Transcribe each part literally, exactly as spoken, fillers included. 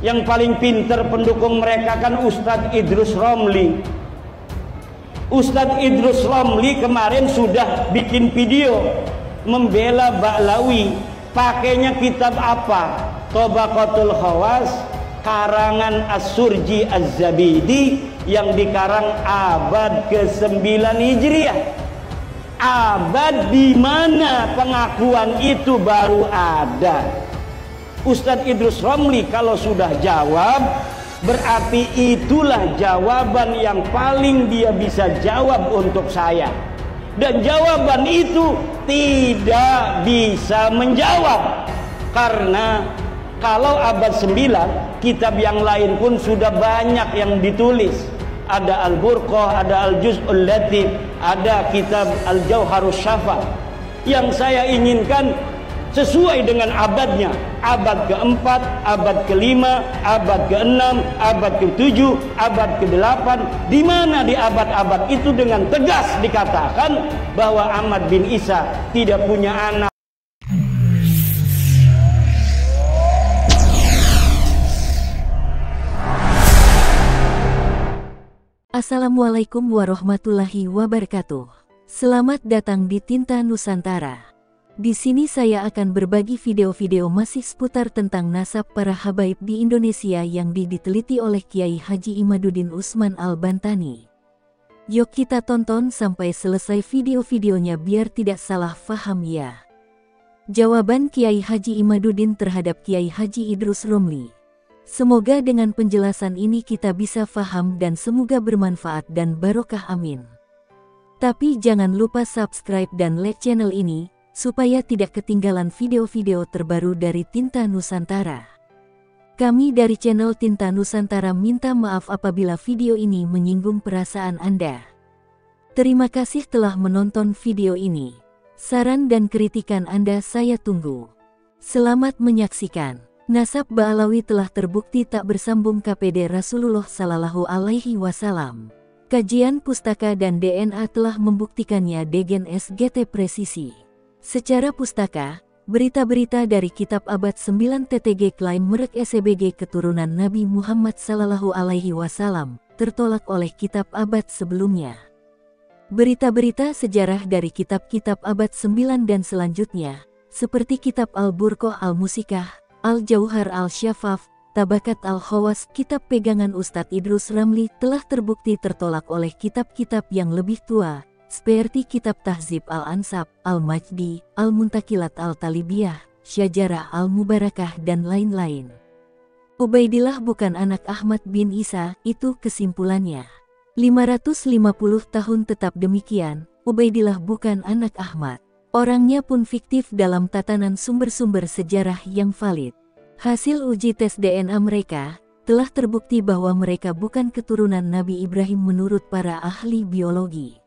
Yang paling pinter pendukung mereka kan Ustadz Idrus Ramli. Ustadz Idrus Ramli kemarin sudah bikin video membela Ba'alawi. Pakainya kitab apa? Tabaqatul Khawas karangan Al-Sarji Al-Zabidi yang dikarang abad kesembilan Hijriah. Abad di mana pengakuan itu baru ada. Ustadz Idrus Ramli kalau sudah jawab, berarti itulah jawaban yang paling dia bisa jawab untuk saya. Dan jawaban itu tidak bisa menjawab. Karena kalau abad sembilan, kitab yang lain pun sudah banyak yang ditulis. Ada Al-Burqah, ada Al-Juz'ul Latif, ada kitab Al-Jauhar Al-Syafaf. Yang saya inginkan sesuai dengan abadnya, abad keempat, abad kelima, abad keenam, abad ketujuh, abad kedelapan, di mana di abad-abad itu dengan tegas dikatakan bahwa Ahmad bin Isa tidak punya anak. Assalamualaikum warahmatullahi wabarakatuh. Selamat datang di Tinta Nusantara. Di sini saya akan berbagi video-video masih seputar tentang nasab para habaib di Indonesia yang diteliti oleh Kiai Haji Imaduddin Utsman al-Bantani. Yuk kita tonton sampai selesai video-videonya biar tidak salah faham ya. Jawaban Kiai Haji Imaduddin terhadap Kiai Haji Idrus Ramli. Semoga dengan penjelasan ini kita bisa faham dan semoga bermanfaat dan barokah, amin. Tapi jangan lupa subscribe dan like channel ini supaya tidak ketinggalan video-video terbaru dari Tinta Nusantara. Kami dari channel Tinta Nusantara minta maaf apabila video ini menyinggung perasaan Anda. Terima kasih telah menonton video ini. Saran dan kritikan Anda saya tunggu. Selamat menyaksikan. Nasab Ba'alawi telah terbukti tak bersambung K P D Rasulullah Sallallahu Alaihi Wasallam. Kajian pustaka dan D N A telah membuktikannya dengan S G T presisi. Secara pustaka, berita-berita dari kitab abad sembilan T T G klaim merek S B G keturunan Nabi Muhammad Sallallahu Alaihi Wasallam tertolak oleh kitab abad sebelumnya. Berita-berita sejarah dari kitab-kitab abad sembilan dan selanjutnya, seperti kitab Al-Burqah Al-Musyiqah, Al-Jauhar Al-Syafaf, Tabaqat Al-Khawas, kitab pegangan Ustadz Idrus Ramli telah terbukti tertolak oleh kitab-kitab yang lebih tua, seperti kitab Tahdzib Al-Ansab, Al-Majdi, Al-Muntaqilat Al-Talibiyah, Syajarah Al-Mubarakah, dan lain-lain. Ubaidillah bukan anak Ahmad bin Isa, itu kesimpulannya. lima ratus lima puluh tahun tetap demikian, Ubaidillah bukan anak Ahmad. Orangnya pun fiktif dalam tatanan sumber-sumber sejarah yang valid. Hasil uji tes D N A mereka telah terbukti bahwa mereka bukan keturunan Nabi Ibrahim menurut para ahli biologi.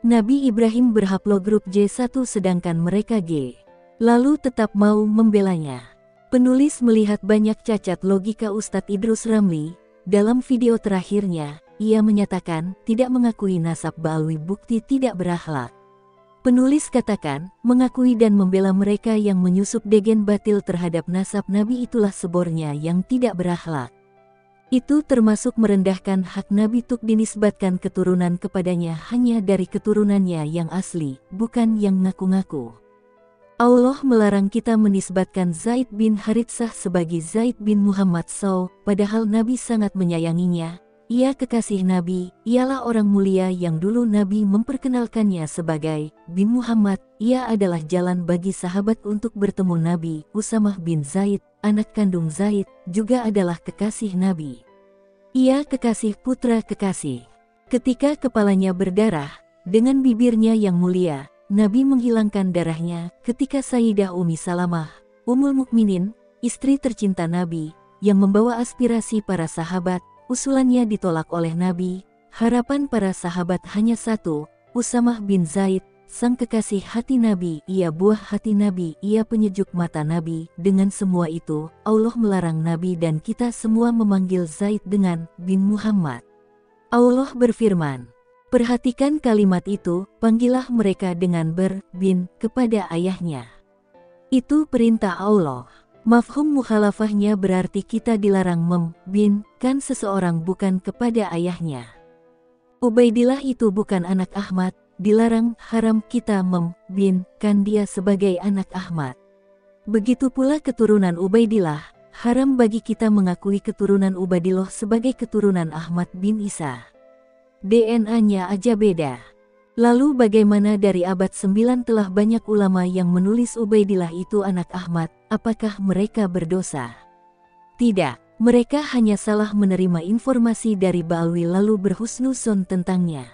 Nabi Ibrahim berhaplogrup J satu sedangkan mereka G. Lalu tetap mau membelanya. Penulis melihat banyak cacat logika Ustadz Idrus Ramli. Dalam video terakhirnya, ia menyatakan tidak mengakui nasab Ba'alawi bukti tidak berakhlak. Penulis katakan, mengakui dan membela mereka yang menyusup degen batil terhadap nasab Nabi itulah sebornya yang tidak berakhlak. Itu termasuk merendahkan hak Nabi untuk dinisbatkan keturunan kepadanya hanya dari keturunannya yang asli, bukan yang ngaku-ngaku. Allah melarang kita menisbatkan Zaid bin Haritsah sebagai Zaid bin Muhammad Saw, padahal Nabi sangat menyayanginya. Ia kekasih Nabi, ialah orang mulia yang dulu Nabi memperkenalkannya sebagai bin Muhammad. Ia adalah jalan bagi sahabat untuk bertemu Nabi. Usamah bin Zaid, anak kandung Zaid, juga adalah kekasih Nabi. Ia kekasih putra kekasih. Ketika kepalanya berdarah, dengan bibirnya yang mulia, Nabi menghilangkan darahnya. Ketika Sayyidah Ummi Salamah, Ummul Mukminin, istri tercinta Nabi, yang membawa aspirasi para sahabat, usulannya ditolak oleh Nabi. Harapan para sahabat hanya satu, Usamah bin Zaid, sang kekasih hati Nabi. Ia buah hati Nabi, ia penyejuk mata Nabi. Dengan semua itu, Allah melarang Nabi dan kita semua memanggil Zaid dengan bin Muhammad. Allah berfirman, perhatikan kalimat itu, panggillah mereka dengan ber, bin, kepada ayahnya. Itu perintah Allah. Mafhum mukhalafahnya berarti kita dilarang membinkan seseorang bukan kepada ayahnya. Ubaidillah itu bukan anak Ahmad, dilarang haram kita membinkan dia sebagai anak Ahmad. Begitu pula keturunan Ubaidillah, haram bagi kita mengakui keturunan Ubaidillah sebagai keturunan Ahmad bin Isa. D N A-nya aja beda. Lalu bagaimana dari abad sembilan telah banyak ulama yang menulis Ubaidillah itu anak Ahmad, apakah mereka berdosa? Tidak, mereka hanya salah menerima informasi dari Ba'alawi lalu berhusnuzon tentangnya.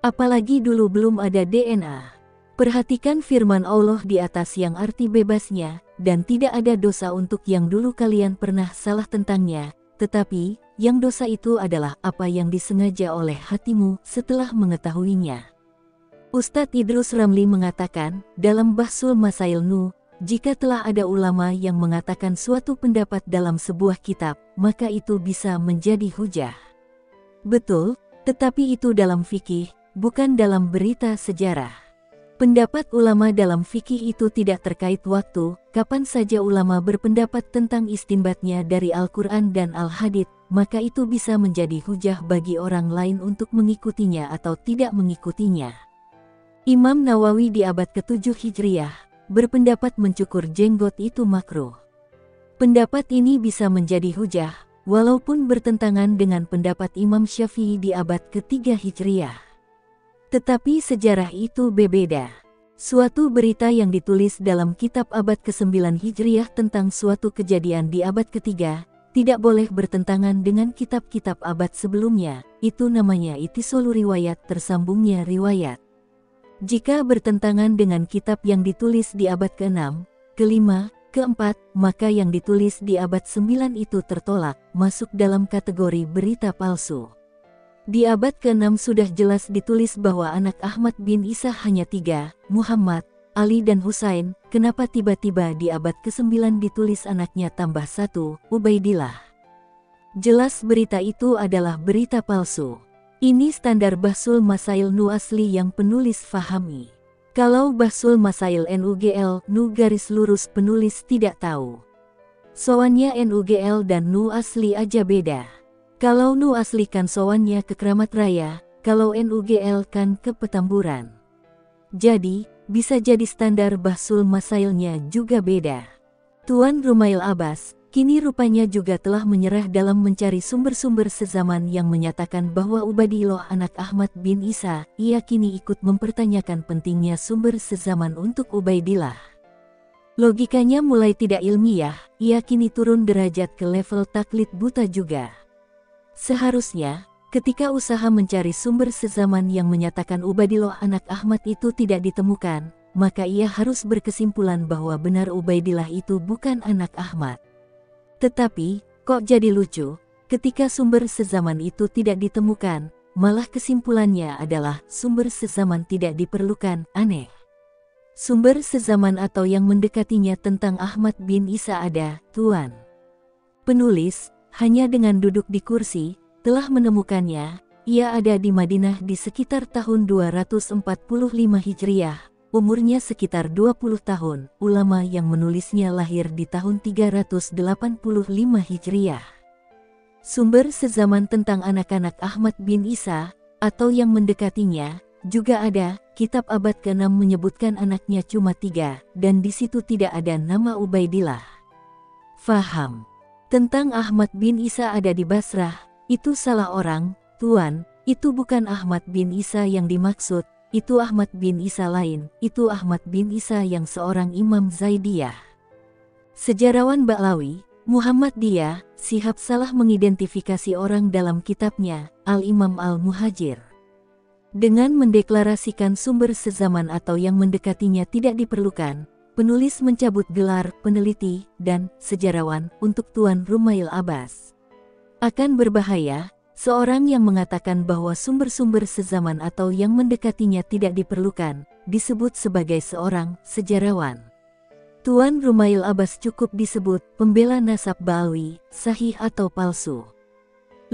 Apalagi dulu belum ada D N A. Perhatikan firman Allah di atas yang arti bebasnya, dan tidak ada dosa untuk yang dulu kalian pernah salah tentangnya, tetapi yang dosa itu adalah apa yang disengaja oleh hatimu setelah mengetahuinya. Ustadz Idrus Ramli mengatakan, dalam Bahsul Masail Nu, jika telah ada ulama yang mengatakan suatu pendapat dalam sebuah kitab, maka itu bisa menjadi hujah. Betul, tetapi itu dalam fikih, bukan dalam berita sejarah. Pendapat ulama dalam fikih itu tidak terkait waktu, kapan saja ulama berpendapat tentang istinbatnya dari Al-Quran dan Al-Hadits, maka itu bisa menjadi hujah bagi orang lain untuk mengikutinya atau tidak mengikutinya. Imam Nawawi di abad ketujuh Hijriah berpendapat mencukur jenggot itu makruh. Pendapat ini bisa menjadi hujah, walaupun bertentangan dengan pendapat Imam Syafi'i di abad ketiga Hijriah. Tetapi sejarah itu berbeda. Suatu berita yang ditulis dalam kitab abad kesembilan Hijriah tentang suatu kejadian di abad ketiga, tidak boleh bertentangan dengan kitab-kitab abad sebelumnya, itu namanya ittisolu riwayat, tersambungnya riwayat. Jika bertentangan dengan kitab yang ditulis di abad keenam, kelima, keempat, maka yang ditulis di abad sembilan itu tertolak, masuk dalam kategori berita palsu. Di abad keenam sudah jelas ditulis bahwa anak Ahmad bin Isa hanya tiga, Muhammad, Ali dan Husain, kenapa tiba-tiba di abad kesembilan ditulis anaknya tambah satu, Ubaidillah? Jelas berita itu adalah berita palsu. Ini standar Bahsul Masail Nu asli yang penulis fahami. Kalau Bahsul Masail N U G L, Nu garis lurus penulis tidak tahu. Sowannya N U G L dan Nu asli aja beda. Kalau Nu asli kan sowannya ke Keramat Raya, kalau N U G L kan ke Petamburan. Jadi, bisa jadi standar Bahsul Masailnya juga beda. Tuan Rumail Abbas kini rupanya juga telah menyerah dalam mencari sumber-sumber sezaman yang menyatakan bahwa Ubaidillah anak Ahmad bin Isa. Ia kini ikut mempertanyakan pentingnya sumber sezaman untuk Ubaidillah. Logikanya mulai tidak ilmiah, ia kini turun derajat ke level taklid buta juga. Seharusnya, ketika usaha mencari sumber sezaman yang menyatakan Ubaidillah anak Ahmad itu tidak ditemukan, maka ia harus berkesimpulan bahwa benar Ubaidillah itu bukan anak Ahmad. Tetapi, kok jadi lucu, ketika sumber sezaman itu tidak ditemukan, malah kesimpulannya adalah sumber sezaman tidak diperlukan, aneh. Sumber sezaman atau yang mendekatinya tentang Ahmad bin Isa ada, Tuan. Penulis, hanya dengan duduk di kursi, telah menemukannya. Ia ada di Madinah di sekitar tahun dua ratus empat puluh lima Hijriah. Umurnya sekitar dua puluh tahun, ulama yang menulisnya lahir di tahun tiga ratus delapan puluh lima Hijriah. Sumber sezaman tentang anak-anak Ahmad bin Isa, atau yang mendekatinya, juga ada. Kitab abad keenam menyebutkan anaknya cuma tiga, dan di situ tidak ada nama Ubaidillah. Faham tentang Ahmad bin Isa ada di Basrah, itu salah orang, Tuan, itu bukan Ahmad bin Isa yang dimaksud. Itu Ahmad bin Isa lain, itu Ahmad bin Isa yang seorang Imam Zaidiyah. Sejarawan Ba'alawi, Muhammad Diyah, Syihab salah mengidentifikasi orang dalam kitabnya, Al-Imam Al-Muhajir. Dengan mendeklarasikan sumber sezaman atau yang mendekatinya tidak diperlukan, penulis mencabut gelar peneliti dan sejarawan untuk Tuan Rumail Abbas. Akan berbahaya, seorang yang mengatakan bahwa sumber-sumber sezaman atau yang mendekatinya tidak diperlukan, disebut sebagai seorang sejarawan. Tuan Rumail Abbas cukup disebut pembela nasab Ba'alawi, sahih atau palsu.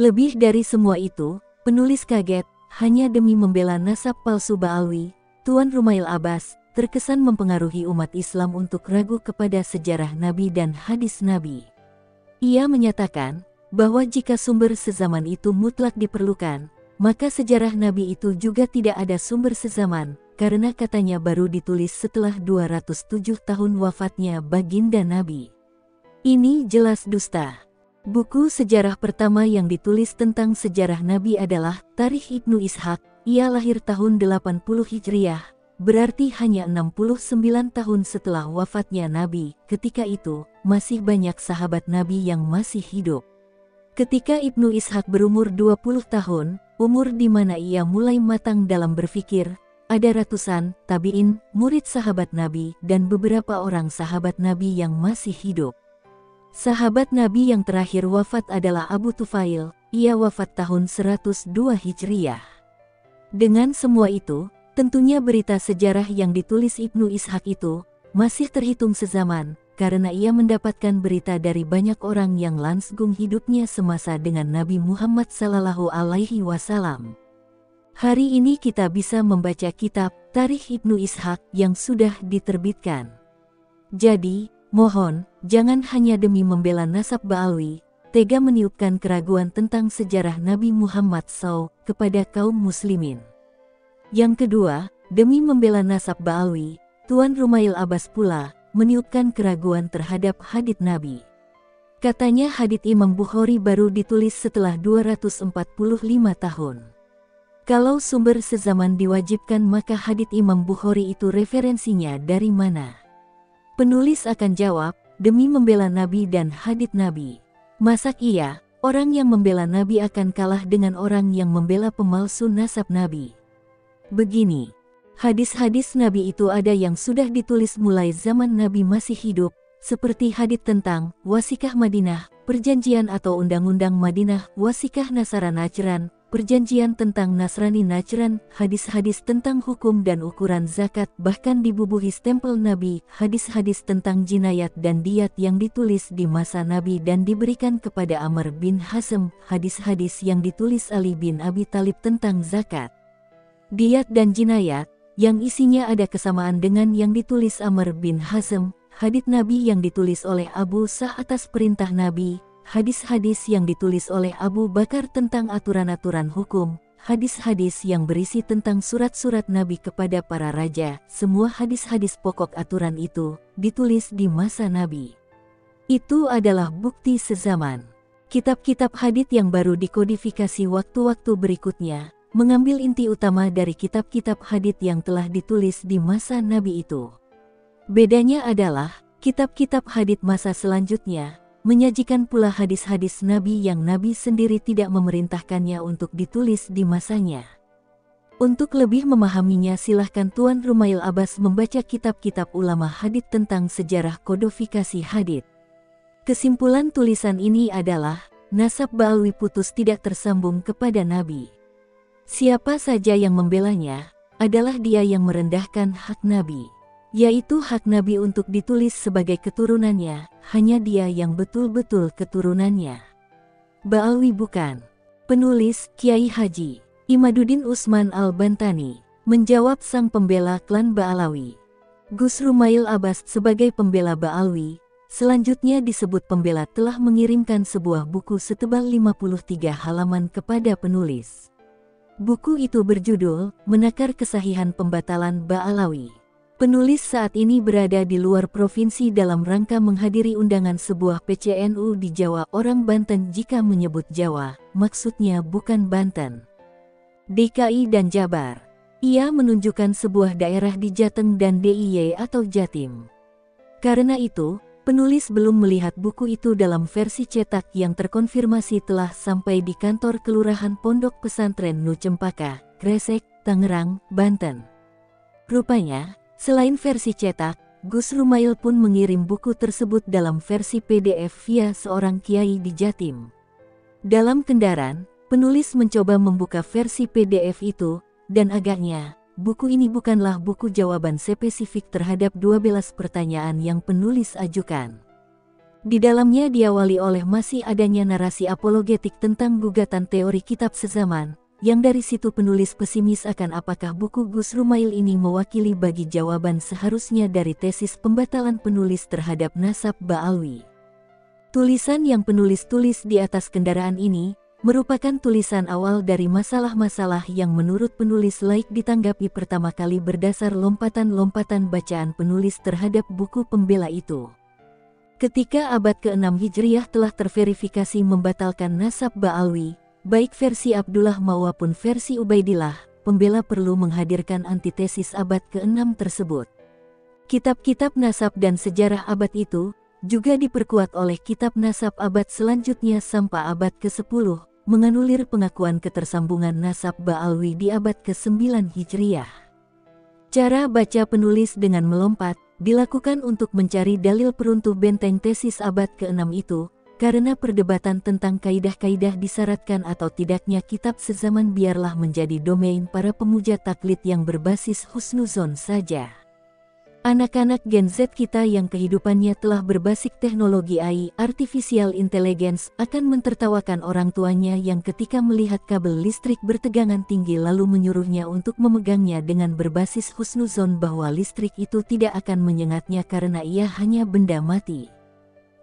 Lebih dari semua itu, penulis kaget, hanya demi membela nasab palsu Ba'alawi, Tuan Rumail Abbas terkesan mempengaruhi umat Islam untuk ragu kepada sejarah Nabi dan hadis Nabi. Ia menyatakan bahwa jika sumber sezaman itu mutlak diperlukan, maka sejarah Nabi itu juga tidak ada sumber sezaman, karena katanya baru ditulis setelah dua ratus tujuh tahun wafatnya baginda Nabi. Ini jelas dusta. Buku sejarah pertama yang ditulis tentang sejarah Nabi adalah Tarikh Ibnu Ishaq. Ia lahir tahun delapan puluh Hijriah, berarti hanya enam puluh sembilan tahun setelah wafatnya Nabi. Ketika itu, masih banyak sahabat Nabi yang masih hidup. Ketika Ibnu Ishaq berumur dua puluh tahun, umur di mana ia mulai matang dalam berpikir, ada ratusan tabi'in, murid sahabat Nabi, dan beberapa orang sahabat Nabi yang masih hidup. Sahabat Nabi yang terakhir wafat adalah Abu Tufail. Ia wafat tahun seratus dua Hijriah. Dengan semua itu, tentunya berita sejarah yang ditulis Ibnu Ishaq itu masih terhitung sezaman, karena ia mendapatkan berita dari banyak orang yang langsung hidupnya semasa dengan Nabi Muhammad Sallallahu Alaihi Wasallam. Hari ini kita bisa membaca kitab Tarikh Ibnu Ishaq yang sudah diterbitkan. Jadi, mohon, jangan hanya demi membela nasab Ba'alawi, tega meniupkan keraguan tentang sejarah Nabi Muhammad shallallahu alaihi wasallam kepada kaum muslimin. Yang kedua, demi membela nasab Ba'alawi, Tuan Rumail Abbas pula meniupkan keraguan terhadap hadits Nabi. Katanya hadits Imam Bukhari baru ditulis setelah dua ratus empat puluh lima tahun. Kalau sumber sezaman diwajibkan, maka hadits Imam Bukhari itu referensinya dari mana? Penulis akan jawab, demi membela Nabi dan hadits Nabi. Masak iya, orang yang membela Nabi akan kalah dengan orang yang membela pemalsu nasab Nabi. Begini, hadis-hadis Nabi itu ada yang sudah ditulis mulai zaman Nabi masih hidup, seperti hadits tentang Wasikah Madinah, Perjanjian atau Undang-Undang Madinah, Wasikah Nasara Najran, Perjanjian tentang Nasrani Najran, hadis-hadis tentang hukum dan ukuran zakat, bahkan dibubuhi stempel Nabi, hadis-hadis tentang jinayat dan diyat yang ditulis di masa Nabi dan diberikan kepada Amr bin Hazm, hadis-hadis yang ditulis Ali bin Abi Talib tentang zakat, diyat dan jinayat, yang isinya ada kesamaan dengan yang ditulis Amr bin Hazm, hadits Nabi yang ditulis oleh Abu Sa'd atas perintah Nabi, hadis-hadis yang ditulis oleh Abu Bakar tentang aturan-aturan hukum, hadis-hadis yang berisi tentang surat-surat Nabi kepada para raja. Semua hadis-hadis pokok aturan itu ditulis di masa Nabi. Itu adalah bukti sezaman. Kitab-kitab hadits yang baru dikodifikasi waktu-waktu berikutnya mengambil inti utama dari kitab-kitab hadits yang telah ditulis di masa Nabi itu. Bedanya adalah kitab-kitab hadits masa selanjutnya menyajikan pula hadis-hadis Nabi yang Nabi sendiri tidak memerintahkannya untuk ditulis di masanya. Untuk lebih memahaminya, silahkan Tuan Rumail Abbas membaca kitab-kitab ulama hadits tentang sejarah kodifikasi hadits. Kesimpulan tulisan ini adalah, nasab Ba'alawi putus tidak tersambung kepada Nabi. Siapa saja yang membelanya, adalah dia yang merendahkan hak Nabi, yaitu hak Nabi untuk ditulis sebagai keturunannya. Hanya dia yang betul-betul keturunannya. Ba'alawi bukan. Penulis Kiai Haji Imaduddin Utsman al-Bantani menjawab sang pembela klan Ba'alawi. Gus Rumail Abbas sebagai pembela Ba'alawi, selanjutnya disebut pembela, telah mengirimkan sebuah buku setebal lima puluh tiga halaman kepada penulis. Buku itu berjudul Menakar Kesahihan Pembatalan Ba'alawi. Penulis saat ini berada di luar provinsi dalam rangka menghadiri undangan sebuah P C N U di Jawa. Orang Banten jika menyebut Jawa, maksudnya bukan Banten, D K I dan Jabar. Ia menunjukkan sebuah daerah di Jateng dan D I Y atau Jatim. Karena itu, penulis belum melihat buku itu dalam versi cetak yang terkonfirmasi telah sampai di kantor Kelurahan Pondok Pesantren Nu Cempaka, Kresek, Tangerang, Banten. Rupanya, selain versi cetak, Gus Rumail pun mengirim buku tersebut dalam versi P D F via seorang kiai di Jatim. Dalam kendaraan, penulis mencoba membuka versi P D F itu, dan agaknya, buku ini bukanlah buku jawaban spesifik terhadap dua belas pertanyaan yang penulis ajukan. Di dalamnya diawali oleh masih adanya narasi apologetik tentang gugatan teori kitab sezaman, yang dari situ penulis pesimis akan apakah buku Gus Rumail ini mewakili bagi jawaban seharusnya dari tesis pembatalan penulis terhadap nasab Ba'alawi. Tulisan yang penulis tulis di atas kendaraan ini merupakan tulisan awal dari masalah-masalah yang menurut penulis laik ditanggapi pertama kali berdasar lompatan-lompatan bacaan penulis terhadap buku pembela itu. Ketika abad keenam Hijriah telah terverifikasi membatalkan nasab Ba'alawi, baik versi Abdullah maupun versi Ubaidillah, pembela perlu menghadirkan antitesis abad keenam tersebut. Kitab-kitab nasab dan sejarah abad itu juga diperkuat oleh kitab nasab abad selanjutnya sampai abad ke-sepuluh, menganulir pengakuan ketersambungan nasab Ba'alawi di abad ke-sembilan Hijriah. Cara baca penulis dengan melompat dilakukan untuk mencari dalil peruntuh benteng tesis abad keenam itu, karena perdebatan tentang kaidah-kaidah disyaratkan atau tidaknya kitab sezaman biarlah menjadi domain para pemuja taklid yang berbasis husnuzon saja. Anak-anak Gen Z kita yang kehidupannya telah berbasis teknologi A I artificial intelligence akan mentertawakan orang tuanya yang ketika melihat kabel listrik bertegangan tinggi lalu menyuruhnya untuk memegangnya dengan berbasis husnuzon bahwa listrik itu tidak akan menyengatnya karena ia hanya benda mati.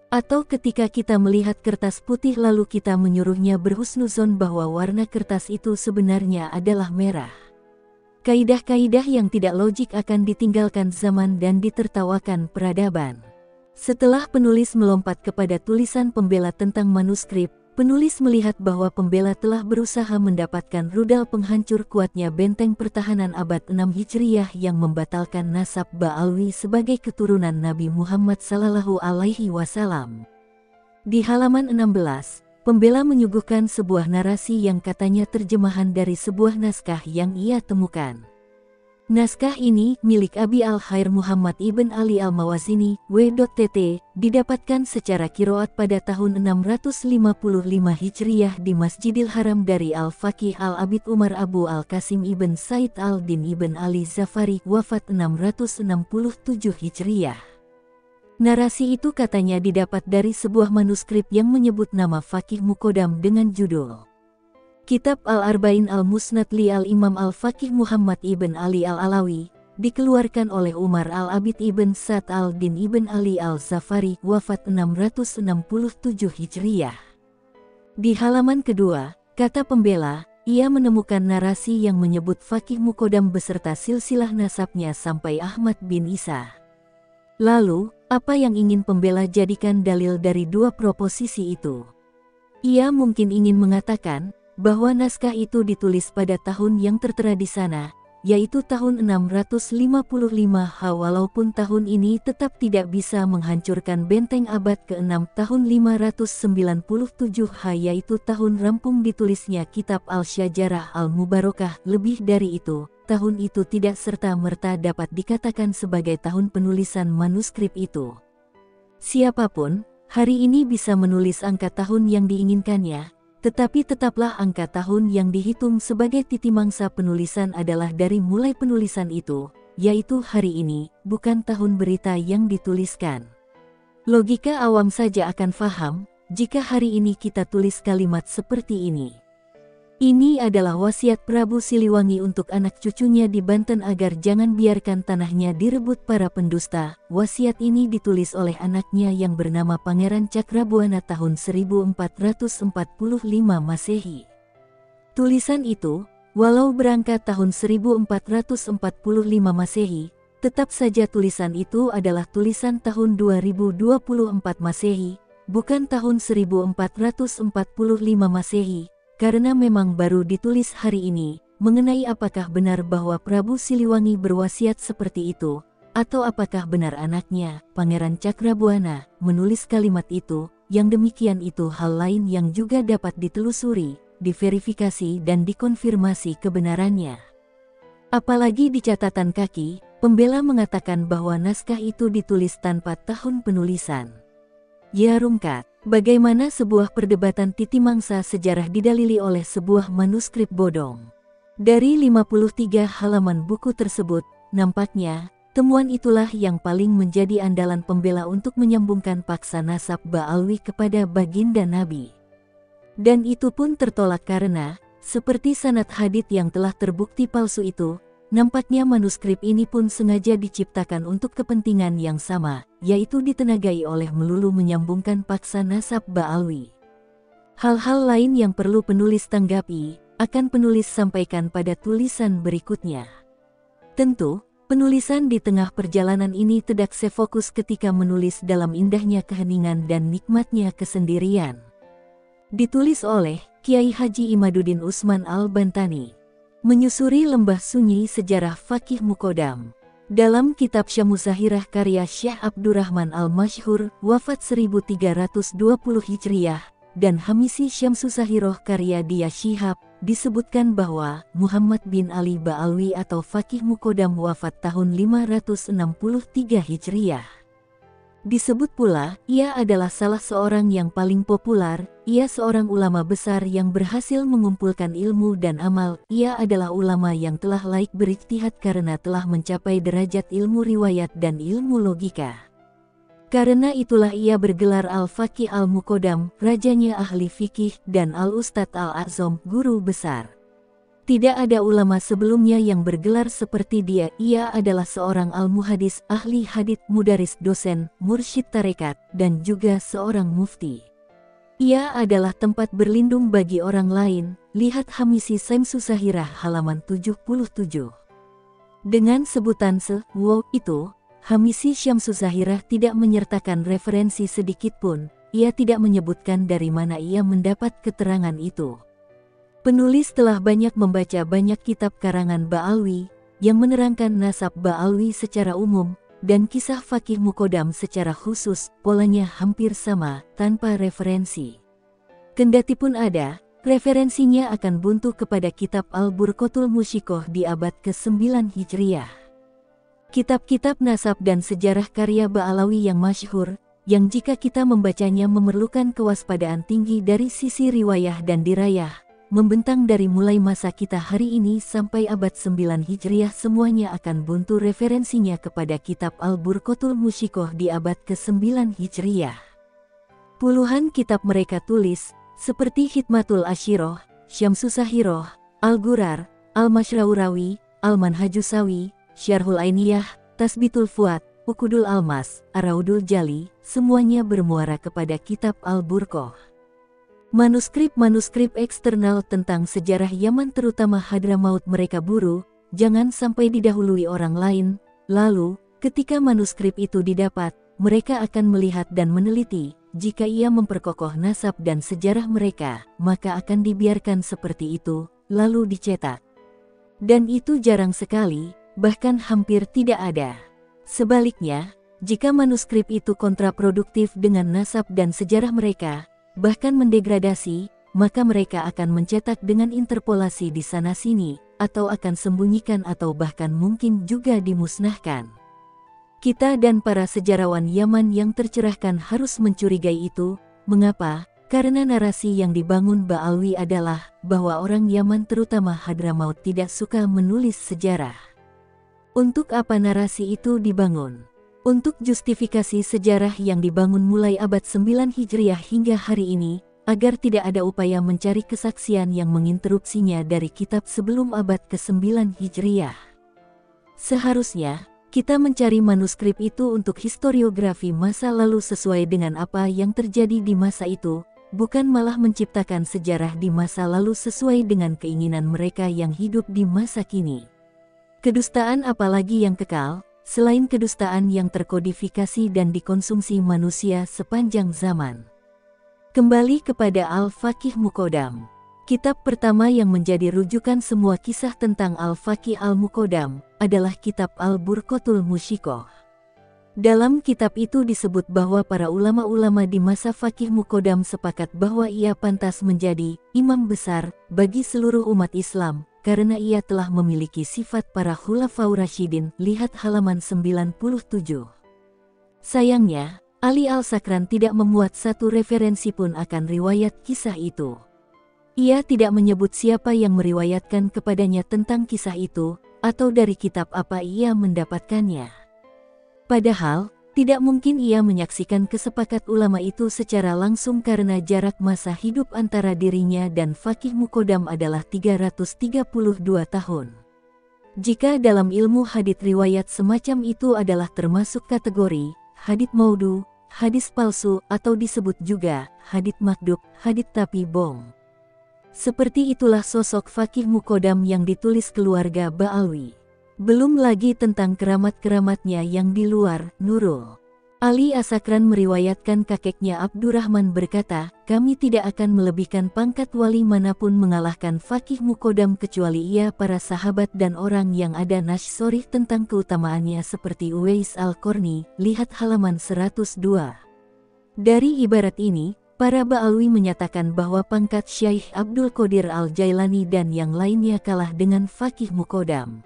Atau ketika kita melihat kertas putih lalu kita menyuruhnya berhusnuzon bahwa warna kertas itu sebenarnya adalah merah. Kaidah-kaidah yang tidak logik akan ditinggalkan zaman dan ditertawakan peradaban. Setelah penulis melompat kepada tulisan pembela tentang manuskrip, penulis melihat bahwa pembela telah berusaha mendapatkan rudal penghancur kuatnya benteng pertahanan abad enam Hijriah yang membatalkan nasab Ba'alawi sebagai keturunan Nabi Muhammad Sallallahu Alaihi Wasallam. Di halaman enam belas, pembela menyuguhkan sebuah narasi yang katanya terjemahan dari sebuah naskah yang ia temukan. Naskah ini, milik Abi al-Khair Muhammad ibn Ali al-Mawazini, W T T, didapatkan secara kiroat pada tahun enam ratus lima puluh lima Hijriah di Masjidil Haram dari Al-Faqih al-Abid Umar Abu al-Qasim ibn Said al-Din ibn Ali Zafari, wafat enam ratus enam puluh tujuh Hijriah. Narasi itu katanya didapat dari sebuah manuskrip yang menyebut nama Faqih Muqaddam dengan judul Kitab Al-Arba'in Al-Musnad li Al-Imam Al-Faqih Muhammad ibn Ali Al-Alawi, dikeluarkan oleh Umar Al-Abid ibn Sa'd al-Din ibn Ali Al-Zafari, wafat enam ratus enam puluh tujuh Hijriah. Di halaman kedua, kata pembela, ia menemukan narasi yang menyebut Faqih Muqaddam beserta silsilah nasabnya sampai Ahmad bin Isa. Lalu, apa yang ingin pembela jadikan dalil dari dua proposisi itu? Ia mungkin ingin mengatakan bahwa naskah itu ditulis pada tahun yang tertera di sana, yaitu tahun enam ratus lima puluh lima H, walaupun tahun ini tetap tidak bisa menghancurkan benteng abad ke-enam tahun lima ratus sembilan puluh tujuh H, yaitu tahun rampung ditulisnya kitab Al-Syajarah Al-Mubarakah. Lebih dari itu, tahun itu tidak serta-merta dapat dikatakan sebagai tahun penulisan manuskrip itu. Siapapun hari ini bisa menulis angka tahun yang diinginkannya, tetapi tetaplah angka tahun yang dihitung sebagai titimangsa penulisan adalah dari mulai penulisan itu, yaitu hari ini, bukan tahun berita yang dituliskan. Logika awam saja akan faham jika hari ini kita tulis kalimat seperti ini. Ini adalah wasiat Prabu Siliwangi untuk anak cucunya di Banten agar jangan biarkan tanahnya direbut para pendusta. Wasiat ini ditulis oleh anaknya yang bernama Pangeran Cakrabuana tahun seribu empat ratus empat puluh lima Masehi. Tulisan itu, walau berangkat tahun seribu empat ratus empat puluh lima Masehi, tetap saja tulisan itu adalah tulisan tahun dua ribu dua puluh empat Masehi, bukan tahun seribu empat ratus empat puluh lima Masehi. Karena memang baru ditulis hari ini. Mengenai apakah benar bahwa Prabu Siliwangi berwasiat seperti itu, atau apakah benar anaknya, Pangeran Cakrabuana, menulis kalimat itu, yang demikian itu hal lain yang juga dapat ditelusuri, diverifikasi dan dikonfirmasi kebenarannya. Apalagi di catatan kaki, pembela mengatakan bahwa naskah itu ditulis tanpa tahun penulisan. Ya rungkat. Bagaimana sebuah perdebatan titimangsa sejarah didalili oleh sebuah manuskrip bodong? Dari lima puluh tiga halaman buku tersebut, nampaknya temuan itulah yang paling menjadi andalan pembela untuk menyambungkan paksa nasab Ba'alawi kepada baginda Nabi. Dan itu pun tertolak karena Seperti sanad hadits yang telah terbukti palsu itu, nampaknya manuskrip ini pun sengaja diciptakan untuk kepentingan yang sama, yaitu ditenagai oleh melulu menyambungkan paksa nasab Ba'alawi. Hal-hal lain yang perlu penulis tanggapi, akan penulis sampaikan pada tulisan berikutnya. Tentu, penulisan di tengah perjalanan ini tidak sefokus ketika menulis dalam indahnya keheningan dan nikmatnya kesendirian. Ditulis oleh Kiai Haji Imaduddin Utsman al-Bantani. Menyusuri lembah sunyi sejarah Faqih Muqaddam. Dalam kitab Syamsu Zahirah karya Syekh Abdurrahman Al-Mashhur wafat seribu tiga ratus dua puluh Hijriah dan Hamisy Syamsu Zahirah karya Diya Syihab disebutkan bahwa Muhammad bin Ali Ba'alawi atau Faqih Muqaddam wafat tahun lima ratus enam puluh tiga Hijriah. Disebut pula, ia adalah salah seorang yang paling populer, ia seorang ulama besar yang berhasil mengumpulkan ilmu dan amal, ia adalah ulama yang telah laik berijtihad karena telah mencapai derajat ilmu riwayat dan ilmu logika. Karena itulah ia bergelar Al-Faqih Al-Muqaddam, rajanya ahli fikih, dan Al-Ustadz Al-Azam, guru besar. Tidak ada ulama sebelumnya yang bergelar seperti dia. Ia adalah seorang al-muhadis, ahli hadits, mudaris, dosen, mursyid tarekat, dan juga seorang mufti. Ia adalah tempat berlindung bagi orang lain. Lihat Hamisy Syamsu Zahirah halaman tujuh puluh tujuh. Dengan sebutan se-wow itu, Hamisy Syamsu Zahirah tidak menyertakan referensi sedikitpun. Ia tidak menyebutkan dari mana ia mendapat keterangan itu. Penulis telah banyak membaca banyak kitab karangan Ba'alawi yang menerangkan nasab Ba'alawi secara umum dan kisah Faqih Muqaddam secara khusus, polanya hampir sama, tanpa referensi. Kendati pun ada, referensinya akan buntu kepada kitab Al-Burqatul Musyiqah di abad ke-sembilan Hijriah. Kitab-kitab nasab dan sejarah karya Ba'alawi yang masyhur, yang jika kita membacanya memerlukan kewaspadaan tinggi dari sisi riwayah dan dirayah, membentang dari mulai masa kita hari ini sampai abad sembilan Hijriah, semuanya akan buntu referensinya kepada kitab Al-Burqatul Musyiqah di abad ke-sembilan Hijriah. Puluhan kitab mereka tulis, seperti Khidmatul Asyiroh, Syamsu Zahirah, Al-Gurar, Al-Mashrawrawi, Al-Manhajusawi, Syarhul Ainiyah, Tasbitul Fuad, Ukudul Almas, Araudul Jali, semuanya bermuara kepada kitab Al-Burqah. Manuskrip-manuskrip eksternal tentang sejarah Yaman terutama Hadramaut mereka buru, jangan sampai didahului orang lain. Lalu, ketika manuskrip itu didapat, mereka akan melihat dan meneliti. Jika ia memperkokoh nasab dan sejarah mereka, maka akan dibiarkan seperti itu, lalu dicetak. Dan itu jarang sekali, bahkan hampir tidak ada. Sebaliknya, jika manuskrip itu kontraproduktif dengan nasab dan sejarah mereka, bahkan mendegradasi, maka mereka akan mencetak dengan interpolasi di sana-sini, atau akan sembunyikan atau bahkan mungkin juga dimusnahkan. Kita dan para sejarawan Yaman yang tercerahkan harus mencurigai itu. Mengapa? Karena narasi yang dibangun Ba'alawi adalah bahwa orang Yaman terutama Hadramaut tidak suka menulis sejarah. Untuk apa narasi itu dibangun? Untuk justifikasi sejarah yang dibangun mulai abad sembilan Hijriah hingga hari ini, agar tidak ada upaya mencari kesaksian yang menginterupsinya dari kitab sebelum abad ke-sembilan Hijriah. Seharusnya, kita mencari manuskrip itu untuk historiografi masa lalu sesuai dengan apa yang terjadi di masa itu, bukan malah menciptakan sejarah di masa lalu sesuai dengan keinginan mereka yang hidup di masa kini. Kedustaan apalagi yang kekal, selain kedustaan yang terkodifikasi dan dikonsumsi manusia sepanjang zaman. Kembali kepada Al-Faqih Muqaddam. Kitab pertama yang menjadi rujukan semua kisah tentang Al-Faqih Al-Muqaddam adalah kitab Al-Burqatul Musyiqah. Dalam kitab itu disebut bahwa para ulama-ulama di masa Faqih Muqaddam sepakat bahwa ia pantas menjadi imam besar bagi seluruh umat Islam, karena ia telah memiliki sifat para khulafaur rasyidin, lihat halaman sembilan puluh tujuh. Sayangnya, Ali Al-Sakran tidak memuat satu referensi pun akan riwayat kisah itu. Ia tidak menyebut siapa yang meriwayatkan kepadanya tentang kisah itu, atau dari kitab apa ia mendapatkannya. Padahal, Tidak mungkin ia menyaksikan kesepakat ulama itu secara langsung karena jarak masa hidup antara dirinya dan Faqih Muqaddam adalah tiga ratus tiga puluh dua tahun. Jika dalam ilmu hadits riwayat semacam itu adalah termasuk kategori hadits maudhu, hadits palsu atau disebut juga hadits makdub, hadits tapi bohong. Seperti itulah sosok Faqih Muqaddam yang ditulis keluarga Ba'alawi. Belum lagi tentang keramat-keramatnya yang di luar Nurul. Ali Al-Sakran meriwayatkan kakeknya Abdurrahman berkata, kami tidak akan melebihkan pangkat wali manapun mengalahkan Faqih Muqaddam kecuali ia para sahabat dan orang yang ada nas sorih tentang keutamaannya seperti Uwais Al-Qarni, lihat halaman seratus dua. Dari ibarat ini, para Ba'alawi menyatakan bahwa pangkat Syaikh Abdul Qadir Al-Jailani dan yang lainnya kalah dengan Faqih Muqaddam.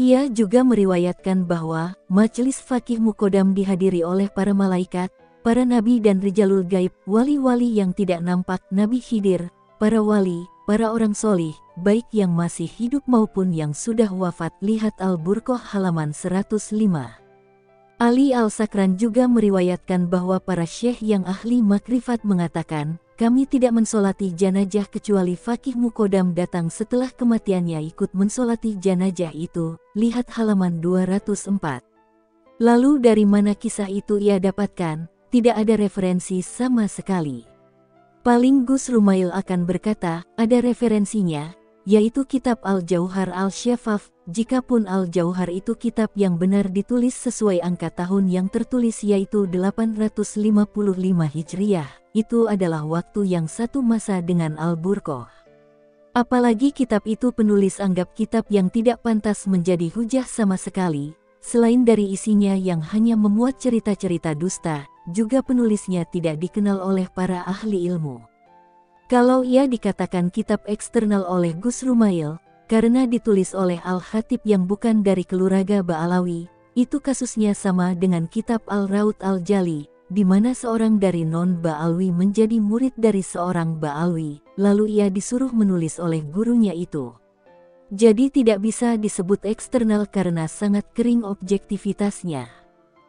Ia juga meriwayatkan bahwa majelis Faqih Muqaddam dihadiri oleh para malaikat, para nabi dan rijalul gaib, wali-wali yang tidak nampak, Nabi Khidir, para wali, para orang solih, baik yang masih hidup maupun yang sudah wafat, lihat Al-Burqah halaman seratus lima. Ali Al-Sakran juga meriwayatkan bahwa para syekh yang ahli makrifat mengatakan, kami tidak mensolati janajah kecuali Faqih Muqaddam datang setelah kematiannya ikut mensolati janajah itu, lihat halaman dua ratus empat. Lalu dari mana kisah itu ia dapatkan? Tidak ada referensi sama sekali. Paling Gus Rumail akan berkata, ada referensinya, yaitu kitab Al-Jauhar Al-Syafaf, jikapun Al-Jauhar itu kitab yang benar ditulis sesuai angka tahun yang tertulis yaitu delapan ratus lima puluh lima Hijriah. Itu adalah waktu yang satu masa dengan Al-Burqah. Apalagi kitab itu penulis anggap kitab yang tidak pantas menjadi hujah sama sekali, selain dari isinya yang hanya memuat cerita-cerita dusta, juga penulisnya tidak dikenal oleh para ahli ilmu. Kalau ia dikatakan kitab eksternal oleh Gus Rumail, karena ditulis oleh Al-Khatib yang bukan dari keluarga Ba'alawi, itu kasusnya sama dengan kitab Al-Raut Al-Jali, di mana seorang dari non-Ba'alawi menjadi murid dari seorang Ba'alawi, lalu ia disuruh menulis oleh gurunya itu. Jadi tidak bisa disebut eksternal karena sangat kering objektivitasnya.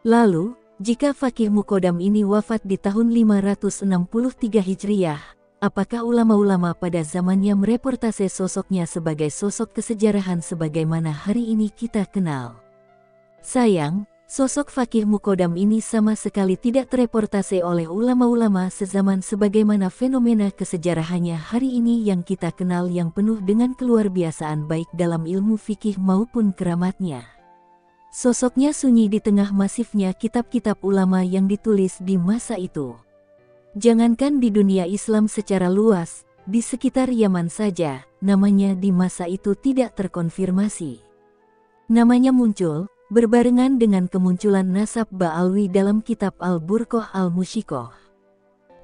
Lalu, jika Faqih Muqaddam ini wafat di tahun lima ratus enam puluh tiga Hijriah, apakah ulama-ulama pada zamannya mereportase sosoknya sebagai sosok kesejarahan sebagaimana hari ini kita kenal? Sayang, sosok Faqih Muqaddam ini sama sekali tidak tereportase oleh ulama-ulama sezaman sebagaimana fenomena kesejarahannya hari ini yang kita kenal yang penuh dengan keluarbiasaan baik dalam ilmu fikih maupun keramatnya. Sosoknya sunyi di tengah masifnya kitab-kitab ulama yang ditulis di masa itu. Jangankan di dunia Islam secara luas, di sekitar Yaman saja, namanya di masa itu tidak terkonfirmasi. Namanya muncul berbarengan dengan kemunculan nasab Ba'alawi dalam kitab Al-Burqah Al-Musyiqah.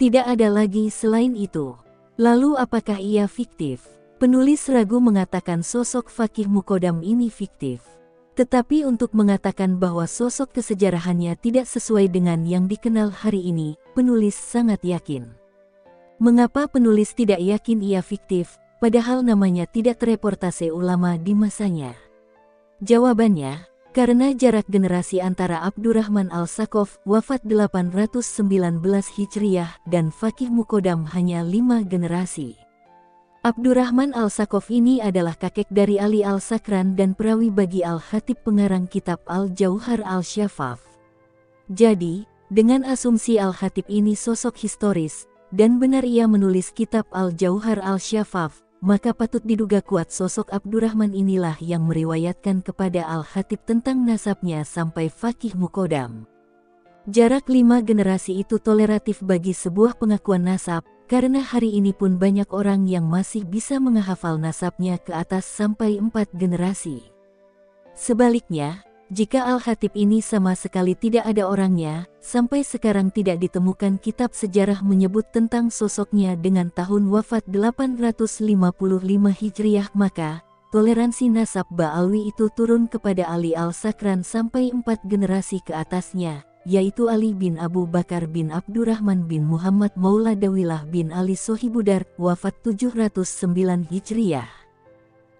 Tidak ada lagi selain itu. Lalu apakah ia fiktif? Penulis ragu mengatakan sosok Faqih Muqaddam ini fiktif. Tetapi untuk mengatakan bahwa sosok kesejarahannya tidak sesuai dengan yang dikenal hari ini, penulis sangat yakin. Mengapa penulis tidak yakin ia fiktif, padahal namanya tidak tereportase ulama di masanya? Jawabannya, karena jarak generasi antara Abdurrahman Al-Sakran wafat delapan ratus sembilan belas Hijriah dan Faqih Muqaddam hanya lima generasi. Abdurrahman Al-Sakran ini adalah kakek dari Ali Al-Sakran dan perawi bagi Al-Khatib pengarang kitab Al-Jauhar Al-Syafaf. Jadi, dengan asumsi Al-Khatib ini sosok historis, dan benar ia menulis kitab Al-Jauhar Al-Syafaf, maka patut diduga kuat sosok Abdurrahman inilah yang meriwayatkan kepada Al-Khatib tentang nasabnya sampai Faqih Muqaddam. Jarak lima generasi itu toleratif bagi sebuah pengakuan nasab, karena hari ini pun banyak orang yang masih bisa menghafal nasabnya ke atas sampai empat generasi. Sebaliknya, jika Al-Khatib ini sama sekali tidak ada orangnya, sampai sekarang tidak ditemukan kitab sejarah menyebut tentang sosoknya dengan tahun wafat delapan ratus lima puluh lima Hijriah, maka toleransi nasab Ba'alawi itu turun kepada Ali Al-Sakran sampai empat generasi ke atasnya, yaitu Ali bin Abu Bakar bin Abdurrahman bin Muhammad Maula Dawilah bin Ali Sohibudar, wafat tujuh ratus sembilan Hijriah.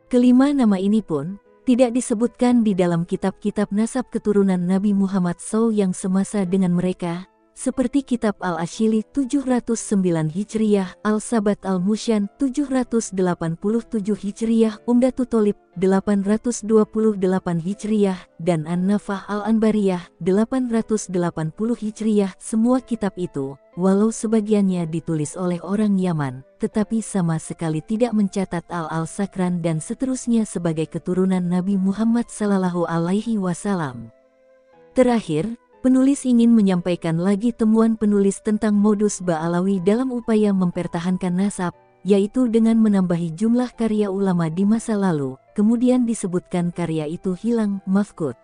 Kelima nama ini pun tidak disebutkan di dalam kitab-kitab nasab keturunan Nabi Muhammad shallallahu alaihi wasallam yang semasa dengan mereka, seperti Kitab Al-Ashili tujuh ratus sembilan Hijriyah, Al-Sabat Al-Musyan tujuh ratus delapan puluh tujuh Hijriyah, Umdatu Talib delapan ratus dua puluh delapan Hijriyah, dan An-Nafah Al-Anbariyah delapan ratus delapan puluh Hijriyah. Semua kitab itu, walau sebagiannya ditulis oleh orang Yaman, tetapi sama sekali tidak mencatat Al-Al-Sakran dan seterusnya sebagai keturunan Nabi Muhammad Sallallahu Alaihi Wasallam. Terakhir, penulis ingin menyampaikan lagi temuan penulis tentang modus Ba'alawi dalam upaya mempertahankan nasab, yaitu dengan menambahi jumlah karya ulama di masa lalu, kemudian disebutkan karya itu hilang, mafqud.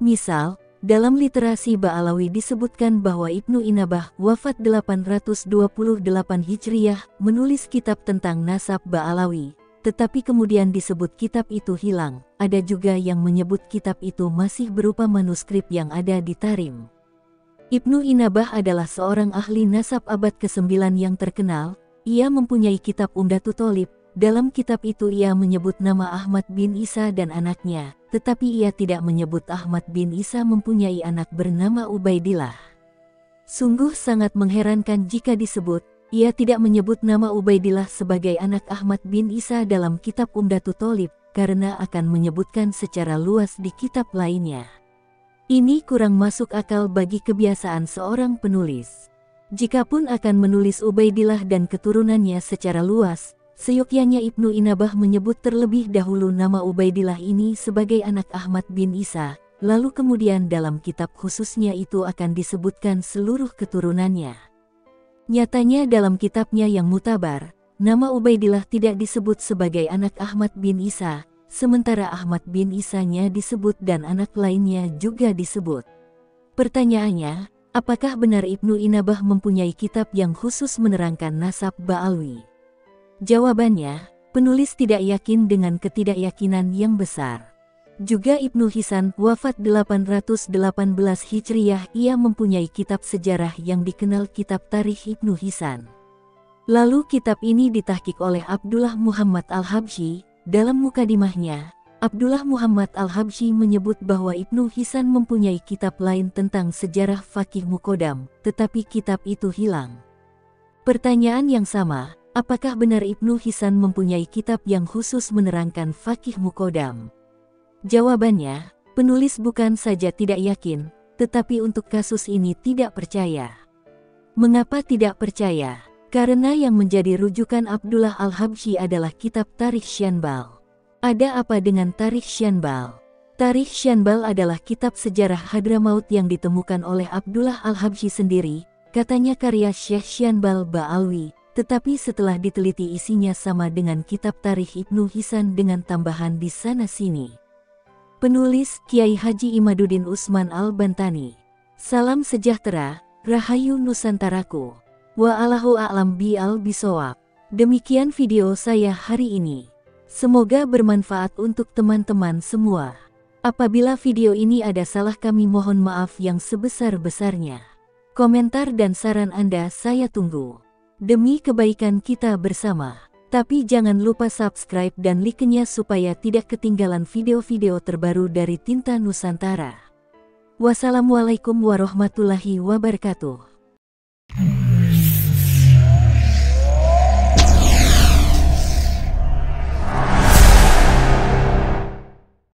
Misal, dalam literasi Ba'alawi disebutkan bahwa Ibnu Inabah wafat delapan ratus dua puluh delapan Hijriyah menulis kitab tentang nasab Ba'alawi, tetapi kemudian disebut kitab itu hilang. Ada juga yang menyebut kitab itu masih berupa manuskrip yang ada di Tarim. Ibnu Inabah adalah seorang ahli nasab abad kesembilan yang terkenal. Ia mempunyai kitab Umdatu Talib. Dalam kitab itu ia menyebut nama Ahmad bin Isa dan anaknya, tetapi ia tidak menyebut Ahmad bin Isa mempunyai anak bernama Ubaidillah. Sungguh sangat mengherankan jika disebut. Ia tidak menyebut nama Ubaidillah sebagai anak Ahmad bin Isa dalam kitab Umdatu Talib, karena akan menyebutkan secara luas di kitab lainnya. Ini kurang masuk akal bagi kebiasaan seorang penulis. Jikapun akan menulis Ubaidillah dan keturunannya secara luas, seyogyanya Ibnu Inabah menyebut terlebih dahulu nama Ubaidillah ini sebagai anak Ahmad bin Isa, lalu kemudian dalam kitab khususnya itu akan disebutkan seluruh keturunannya. Nyatanya dalam kitabnya yang mutabar, nama Ubaidillah tidak disebut sebagai anak Ahmad bin Isa, sementara Ahmad bin Isanya disebut dan anak lainnya juga disebut. Pertanyaannya, apakah benar Ibnu Inabah mempunyai kitab yang khusus menerangkan nasab Ba'alawi? Jawabannya, penulis tidak yakin dengan ketidakyakinan yang besar. Juga Ibnu Hisan wafat delapan ratus delapan belas Hijriyah. Ia mempunyai kitab sejarah yang dikenal Kitab Tarikh Ibnu Hisan. Lalu kitab ini ditahqiq oleh Abdullah Muhammad Al-Habsyi. Dalam mukadimahnya, Abdullah Muhammad Al-Habsyi menyebut bahwa Ibnu Hisan mempunyai kitab lain tentang sejarah Faqih Muqaddam, tetapi kitab itu hilang. Pertanyaan yang sama, apakah benar Ibnu Hisan mempunyai kitab yang khusus menerangkan Faqih Muqaddam? Jawabannya, penulis bukan saja tidak yakin, tetapi untuk kasus ini tidak percaya. Mengapa tidak percaya? Karena yang menjadi rujukan Abdullah Al-Habsyi adalah kitab Tarikh Syanbal. Ada apa dengan Tarikh Syanbal? Tarikh Syanbal adalah kitab sejarah Hadramaut yang ditemukan oleh Abdullah Al-Habsyi sendiri, katanya karya Syekh Syanbal Ba'alawi, tetapi setelah diteliti isinya sama dengan kitab Tarikh Ibnu Hisan dengan tambahan di sana-sini. Penulis Kiai Haji Imaduddin Utsman al-Bantani. Salam sejahtera, rahayu Nusantaraku. Wa'allahu a'lam bi'al bisawab. Demikian video saya hari ini. Semoga bermanfaat untuk teman-teman semua. Apabila video ini ada salah, kami mohon maaf yang sebesar-besarnya. Komentar dan saran Anda saya tunggu. Demi kebaikan kita bersama. Tapi jangan lupa subscribe dan like-nya supaya tidak ketinggalan video-video terbaru dari Tinta Nusantara. Wassalamualaikum warahmatullahi wabarakatuh.